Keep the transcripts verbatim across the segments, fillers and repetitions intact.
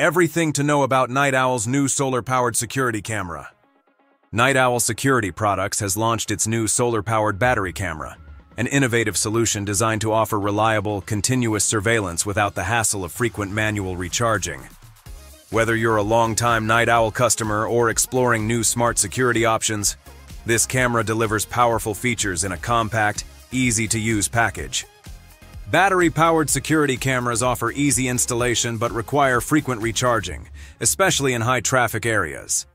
Everything to know about Night Owl's new solar-powered security camera. Night Owl Security Products has launched its new solar-powered battery camera, an innovative solution designed to offer reliable, continuous surveillance without the hassle of frequent manual recharging. Whether you're a long-time Night Owl customer or exploring new smart security options, this camera delivers powerful features in a compact, easy-to-use package. Battery-powered security cameras offer easy installation but require frequent recharging, especially in high-traffic areas.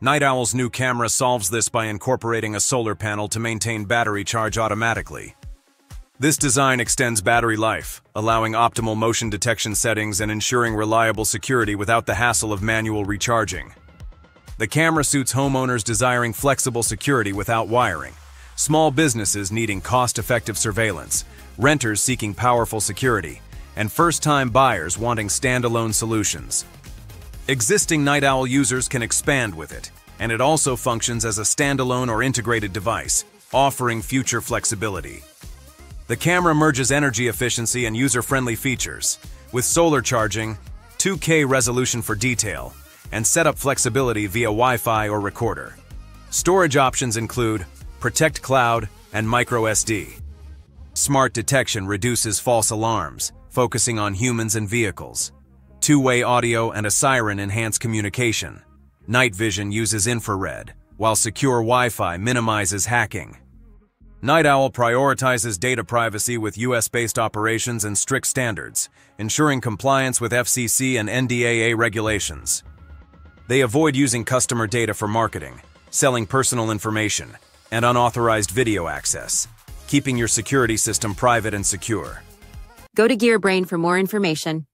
Night Owl's new camera solves this by incorporating a solar panel to maintain battery charge automatically. This design extends battery life, allowing optimal motion detection settings and ensuring reliable security without the hassle of manual recharging. The camera suits homeowners desiring flexible security without wiring, small businesses needing cost-effective surveillance, renters seeking powerful security, and first-time buyers wanting standalone solutions. Existing Night Owl users can expand with it, and it also functions as a standalone or integrated device, offering future flexibility. The camera merges energy efficiency and user-friendly features, with solar charging, two K resolution for detail, and setup flexibility via Wi-Fi or recorder. Storage options include Protect Cloud and micro S D. Smart detection reduces false alarms, focusing on humans and vehicles. Two-way audio and a siren enhance communication. Night vision uses infrared, while secure Wi-Fi minimizes hacking. Night Owl prioritizes data privacy with U S-based operations and strict standards, ensuring compliance with F C C and N D A A regulations. They avoid using customer data for marketing, selling personal information, and unauthorized video access, keeping your security system private and secure. Go to GearBrain for more information.